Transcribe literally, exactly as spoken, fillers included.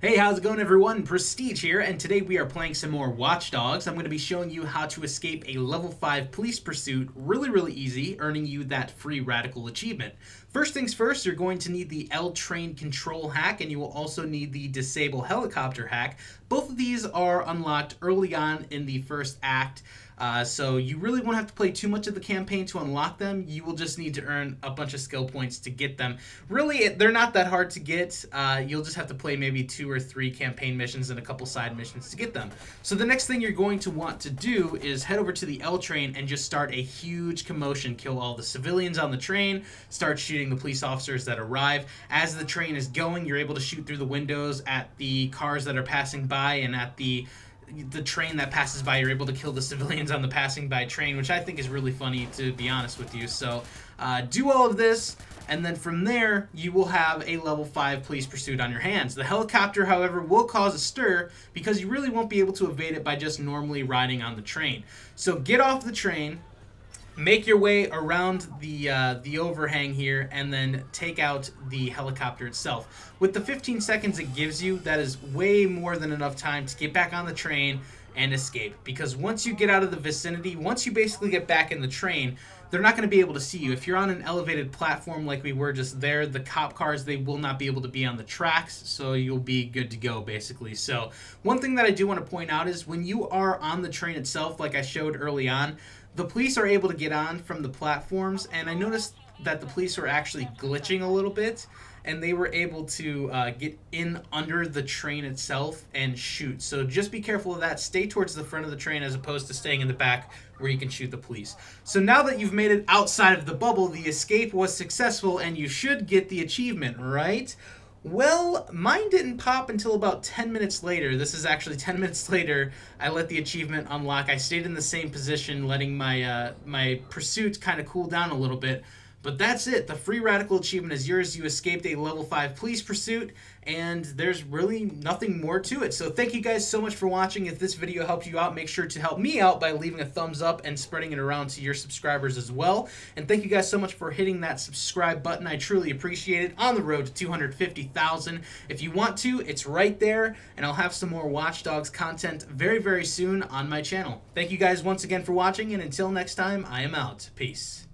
Hey, how's it going everyone? Prestige here, and today we are playing some more Watch Dogs. I'm going to be showing you how to escape a level five police pursuit really, really easy, earning you that free radical achievement. First things first, you're going to need the L train control hack, and you will also need the disable helicopter hack. Both of these are unlocked early on in the first act, uh, so you really won't have to play too much of the campaign to unlock them. You will just need to earn a bunch of skill points to get them. Really, they're not that hard to get. Uh, you'll just have to play maybe two or three campaign missions and a couple side missions to get them. So the next thing you're going to want to do is head over to the L train and just start a huge commotion. Kill all the civilians on the train, start shooting the police officers that arrive. As the train is going, you're able to shoot through the windows at the cars that are passing by, and at the the train that passes by, you're able to kill the civilians on the passing by train, which I think is really funny, to be honest with you. So uh, do all of this, and then from there you will have a level five police pursuit on your hands. The helicopter, however, will cause a stir because you really won't be able to evade it by just normally riding on the train. So get off the train, make your way around the uh, the overhang here, and then take out the helicopter itself. With the fifteen seconds it gives you, that is way more than enough time to get back on the train and escape, because once you get out of the vicinity, once you basically get back in the train, they're not going to be able to see you. If you're on an elevated platform like we were just there, the cop cars, they will not be able to be on the tracks, so you'll be good to go, basically. So one thing that I do want to point out is when you are on the train itself, like I showed early on, the police are able to get on from the platforms, and I noticed that the police were actually glitching a little bit, and they were able to uh, get in under the train itself and shoot. So just be careful of that. Stay towards the front of the train as opposed to staying in the back where you can shoot the police. So now that you've made it outside of the bubble, the escape was successful, and you should get the achievement, right? Well, mine didn't pop until about ten minutes later. This is actually ten minutes later. I let the achievement unlock. I stayed in the same position, letting my, uh, my pursuit kind of cool down a little bit. But that's it. The free radical achievement is yours. You escaped a level five police pursuit, and there's really nothing more to it. So thank you guys so much for watching. If this video helped you out, make sure to help me out by leaving a thumbs up and spreading it around to your subscribers as well. And thank you guys so much for hitting that subscribe button. I truly appreciate it. On the road to two hundred fifty thousand. If you want to, it's right there, and I'll have some more Watch Dogs content very, very soon on my channel. Thank you guys once again for watching, and until next time, I am out. Peace.